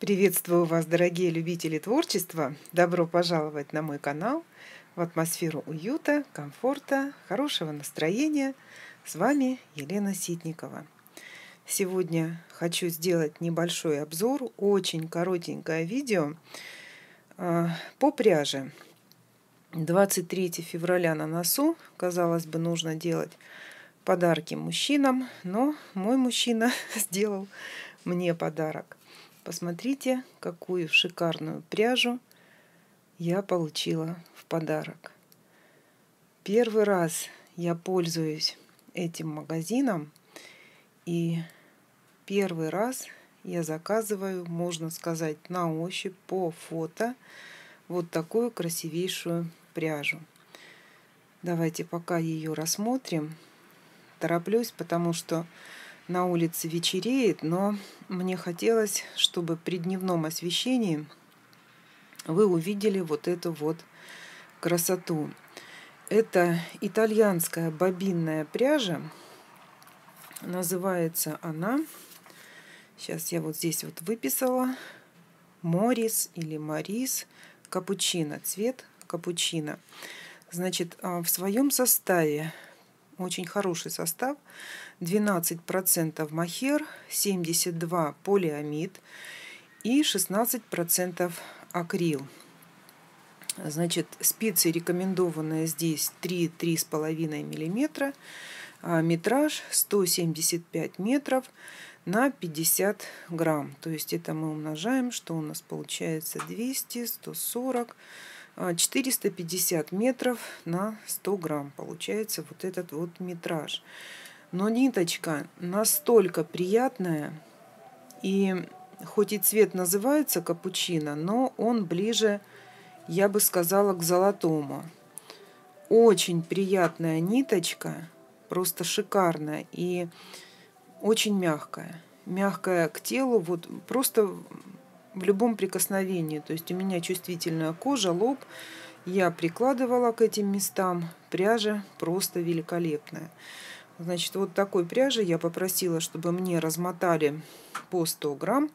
Приветствую вас, дорогие любители творчества! Добро пожаловать на мой канал в атмосферу уюта, комфорта, хорошего настроения. С вами Елена Ситникова. Сегодня хочу сделать небольшой обзор, очень коротенькое видео по пряже. 23 февраля на носу, казалось бы, нужно делать подарки мужчинам, но мой мужчина сделал мне подарок. Посмотрите, какую шикарную пряжу я получила в подарок. Первый раз я пользуюсь этим магазином, и первый раз я заказываю, можно сказать, на ощупь, по фото, вот такую красивейшую пряжу. Давайте пока ее рассмотрим. Тороплюсь, потому что на улице вечереет, но мне хотелось, чтобы при дневном освещении вы увидели вот эту вот красоту. Это итальянская бобинная пряжа. Называется она, сейчас я вот здесь вот выписала, Морис или Марис, капучино, цвет капучино. Значит, в своем составе очень хороший состав. 12% мохер, 72% полиамид и 16% акрил. Значит, спицы рекомендованные здесь 3-3,5 мм. Метраж 175 метров на 50 грамм. То есть это мы умножаем, что у нас получается 200, 140... 450 метров на 100 грамм получается вот этот вот метраж. Но ниточка настолько приятная, и хоть и цвет называется капучино, но он ближе, я бы сказала, к золотому. Очень приятная ниточка, просто шикарная и очень мягкая. Мягкая к телу, вот просто в любом прикосновении. То есть у меня чувствительная кожа, лоб. Я прикладывала к этим местам. Пряжа просто великолепная. Значит, вот такой пряжи я попросила, чтобы мне размотали по 100 грамм.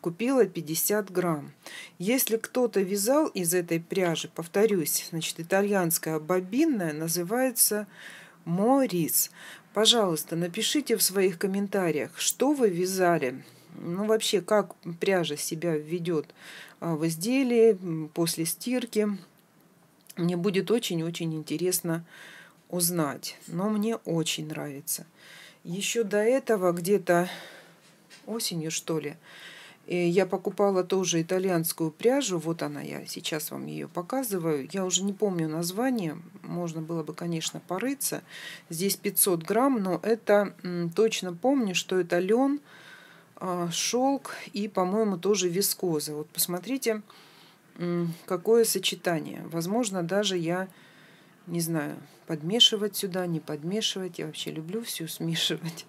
Купила 50 грамм. Если кто-то вязал из этой пряжи, повторюсь, значит, итальянская бобинная, называется Морис. Пожалуйста, напишите в своих комментариях, что вы вязали. Ну, вообще, как пряжа себя ведет в изделии после стирки, мне будет очень-очень интересно узнать. Но мне очень нравится. Еще до этого, где-то осенью, что ли, я покупала тоже итальянскую пряжу. Вот она, я сейчас вам ее показываю. Я уже не помню название. Можно было бы, конечно, порыться. Здесь 500 грамм, но это точно помню, что это лен, шелк и, по-моему, тоже вискоза. Вот посмотрите, какое сочетание. Возможно, даже я не знаю, подмешивать сюда, не подмешивать. Я вообще люблю все смешивать.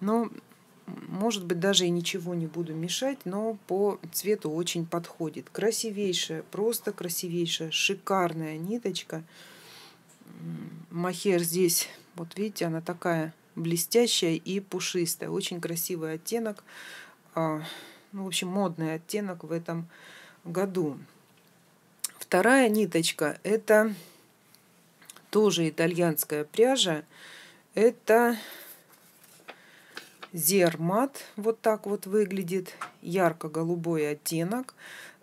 Но, может быть, даже и ничего не буду мешать, но по цвету очень подходит. Красивейшая, просто красивейшая, шикарная ниточка. Мохер здесь, вот видите, она такая блестящая и пушистая. Очень красивый оттенок. Ну, в общем, модный оттенок в этом году. Вторая ниточка. Это тоже итальянская пряжа. Это Zermatt. Вот так вот выглядит. Ярко-голубой оттенок.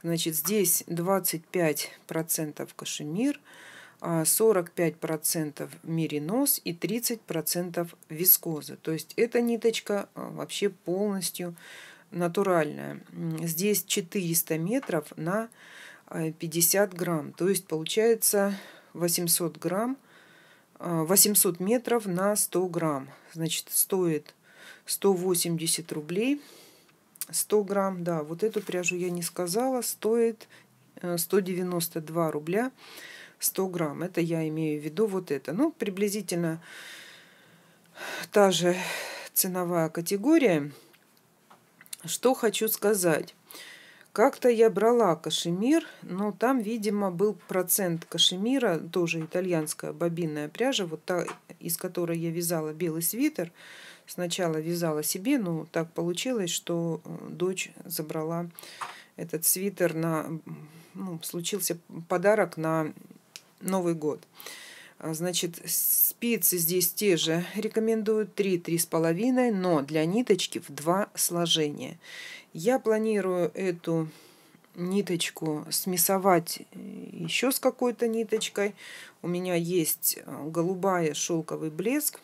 Значит, здесь 25% кашемир, 45% меринос и 30% вискозы. То есть эта ниточка вообще полностью натуральная. Здесь 400 метров на 50 грамм. То есть получается 800 метров на 100 грамм. Значит, стоит 180 рублей 100 грамм. Да, вот эту пряжу я не сказала. Стоит 192 рубля 100 грамм. Это я имею в виду вот это. Ну, приблизительно та же ценовая категория. Что хочу сказать. Как-то я брала кашемир, но там, видимо, был процент кашемира, тоже итальянская бобинная пряжа, вот та, из которой я вязала белый свитер, Сначала вязала себе, но так получилось, что дочь забрала этот свитер на... Ну, случился подарок на Новый год. Значит, спицы здесь те же рекомендуют 3-3,5, но для ниточки в 2 сложения. Я планирую эту ниточку смесовать еще с какой-то ниточкой. У меня есть голубая шелковый блеск.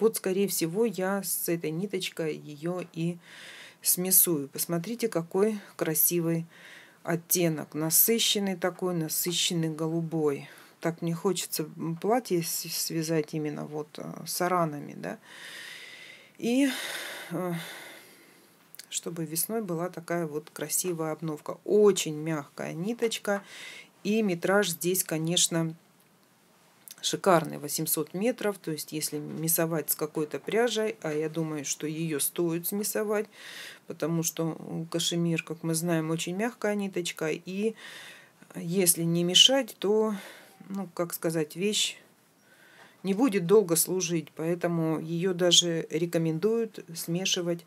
Вот, скорее всего, я с этой ниточкой ее и смесую. Посмотрите, какой красивый оттенок. Насыщенный такой, насыщенный голубой. Так мне хочется платье связать именно вот саранами, да. И чтобы весной была такая вот красивая обновка. Очень мягкая ниточка. И метраж здесь, конечно, шикарный. 800 метров. То есть, если мясовать с какой-то пряжей, а я думаю, что ее стоит смесовать, потому что кашемир, как мы знаем, очень мягкая ниточка. И если не мешать, то, ну, как сказать, вещь не будет долго служить. Поэтому ее даже рекомендуют смешивать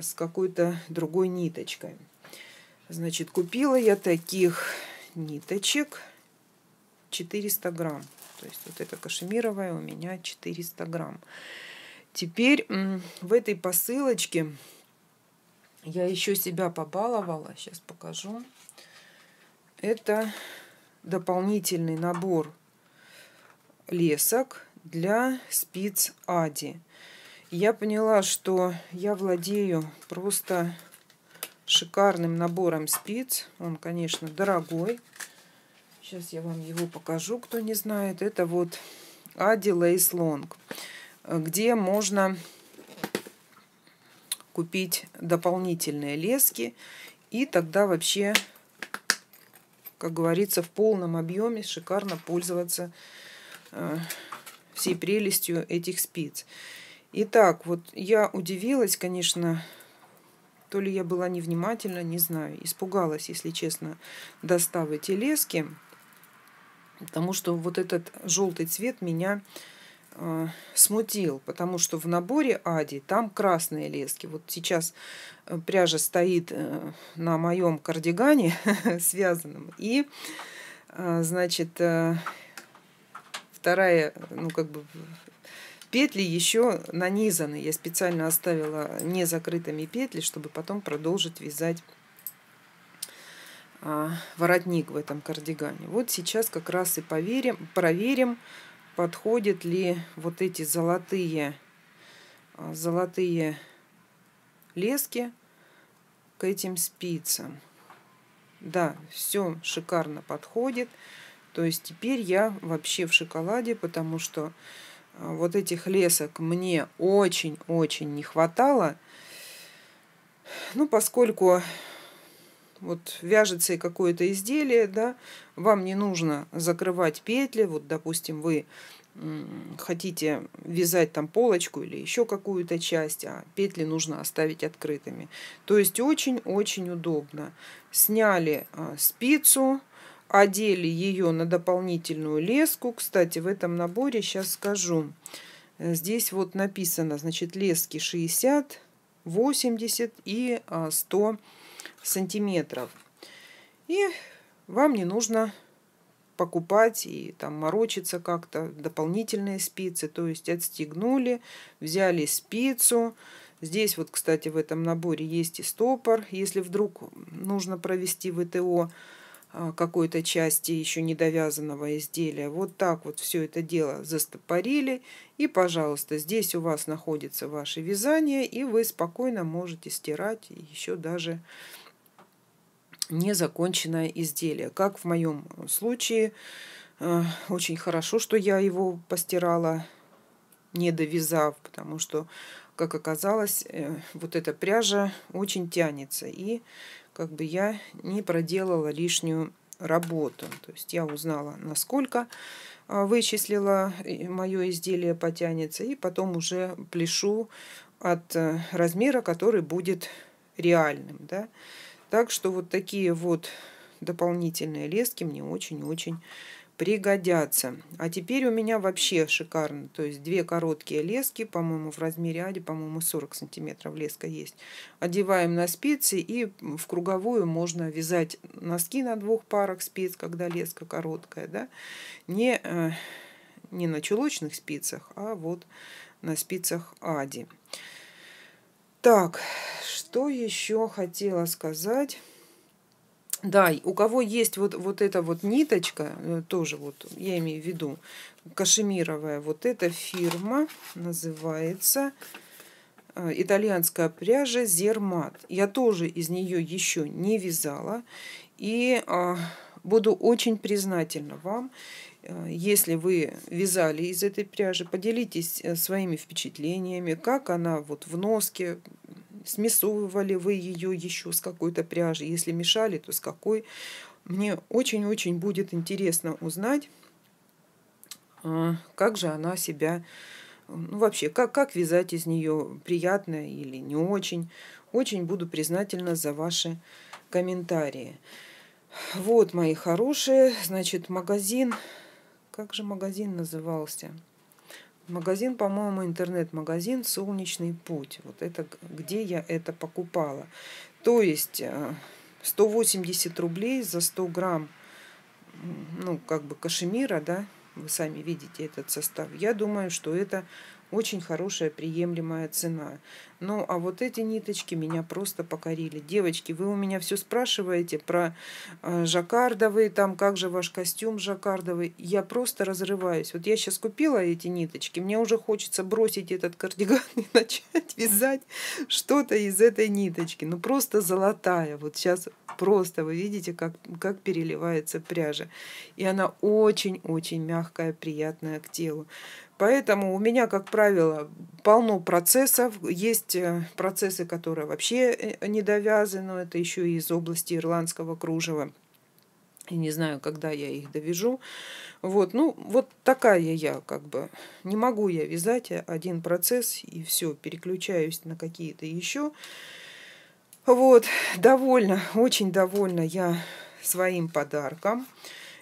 с какой-то другой ниточкой. Значит, купила я таких ниточек 400 грамм. То есть вот эта кашемировая у меня 400 грамм. Теперь в этой посылочке я еще себя побаловала. Сейчас покажу. Это дополнительный набор лесок для спиц Адди. Я поняла, что я владею просто шикарным набором спиц. Он, конечно, дорогой. Сейчас я вам его покажу, кто не знает. Это вот Adelaide Long, где можно купить дополнительные лески. И тогда вообще, как говорится, в полном объеме шикарно пользоваться всей прелестью этих спиц. Итак, вот я удивилась, конечно, то ли я была невнимательна, не знаю. Испугалась, если честно, достав эти лески. Потому что вот этот желтый цвет меня смутил. Потому что в наборе Адди там красные лески. Вот сейчас пряжа стоит на моем кардигане связанном. И, значит, вторая, ну, как бы, петли еще нанизаны. Я специально оставила незакрытыми петли, чтобы потом продолжить вязать воротник в этом кардигане. Вот сейчас как раз и проверим, подходят ли вот эти золотые лески к этим спицам. Да, все шикарно подходит. То есть теперь я вообще в шоколаде, потому что вот этих лесок мне очень-очень не хватало. Ну, поскольку вот вяжется и какое-то изделие, да, вам не нужно закрывать петли. Вот, допустим, вы хотите вязать там полочку или еще какую-то часть, а петли нужно оставить открытыми. То есть очень-очень удобно. Сняли спицу, одели ее на дополнительную леску. Кстати, в этом наборе, сейчас скажу, здесь вот написано, значит, лески 60, 80 и 100 сантиметров. И вам не нужно покупать и там морочиться как-то дополнительные спицы. То есть отстегнули, взяли спицу. Здесь вот, кстати, в этом наборе есть и стопор, если вдруг нужно провести ВТО какой-то части еще недовязанного изделия. Вот так вот все это дело застопорили. И, пожалуйста, здесь у вас находится ваше вязание, и вы спокойно можете стирать еще даже незаконченное изделие. Как в моем случае, очень хорошо, что я его постирала, не довязав, потому что, как оказалось, вот эта пряжа очень тянется, и как бы я не проделала лишнюю работу. То есть я узнала, насколько, вычислила мое изделие потянется, и потом уже пляшу от размера, который будет реальным, да? Так что вот такие вот дополнительные лески мне очень-очень пригодятся. А теперь у меня вообще шикарно. То есть две короткие лески, по-моему, в размере Addi, по-моему, 40 сантиметров леска есть. Одеваем на спицы и в круговую можно вязать носки на двух парах спиц, когда леска короткая, да? Не на чулочных спицах, а вот на спицах Addi. Так, что еще хотела сказать? Да, у кого есть вот эта вот ниточка, тоже вот, я имею в виду, кашемировая, вот эта фирма называется итальянская пряжа Zermatt. Я тоже из нее еще не вязала. И буду очень признательна вам, если вы вязали из этой пряжи, поделитесь своими впечатлениями, как она вот в носке, смесовывали вы ее еще с какой-то пряжей, если мешали, то с какой. Мне очень-очень будет интересно узнать, как же она себя, ну вообще, как вязать из нее, приятно или не очень. Очень буду признательна за ваши комментарии. Вот, мои хорошие, значит, магазин. Как же магазин назывался? Магазин, по-моему, интернет-магазин «Солнечный путь». Вот это где я это покупала. То есть 180 рублей за 100 грамм, ну, как бы кашемира, да? Вы сами видите этот состав. Я думаю, что это очень хорошая, приемлемая цена. Ну, а вот эти ниточки меня просто покорили. Девочки, вы у меня все спрашиваете про жаккардовые, там, как же ваш костюм жаккардовый. Я просто разрываюсь. Вот я сейчас купила эти ниточки, мне уже хочется бросить этот кардиган и начать вязать что-то из этой ниточки. Ну, просто золотая. Вот сейчас просто вы видите, как переливается пряжа. И она очень-очень мягкая, приятная к телу. Поэтому у меня, как правило, полно процессов. Есть процессы, которые вообще не довязаны. Это еще и из области ирландского кружева. Я не знаю, когда я их довяжу. Вот, ну, вот такая я, как бы. Не могу я вязать один процесс и все, переключаюсь на какие-то еще. Вот, довольна, очень довольна я своим подарком.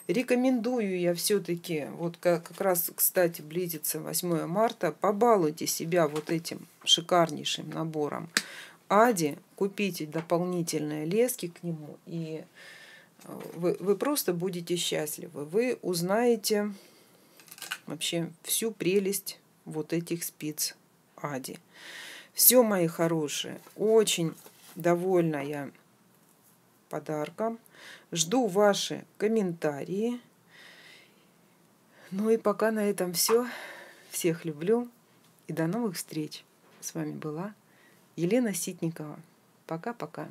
Рекомендую я все-таки, вот как раз, кстати, близится 8 марта, побалуйте себя вот этим шикарнейшим набором Addi, купите дополнительные лески к нему, и вы просто будете счастливы. Вы узнаете вообще всю прелесть вот этих спиц Addi. Все, мои хорошие, очень довольна я подарком. Жду ваши комментарии. Ну и пока на этом все. Всех люблю и до новых встреч. С вами была Елена Ситникова. Пока-пока.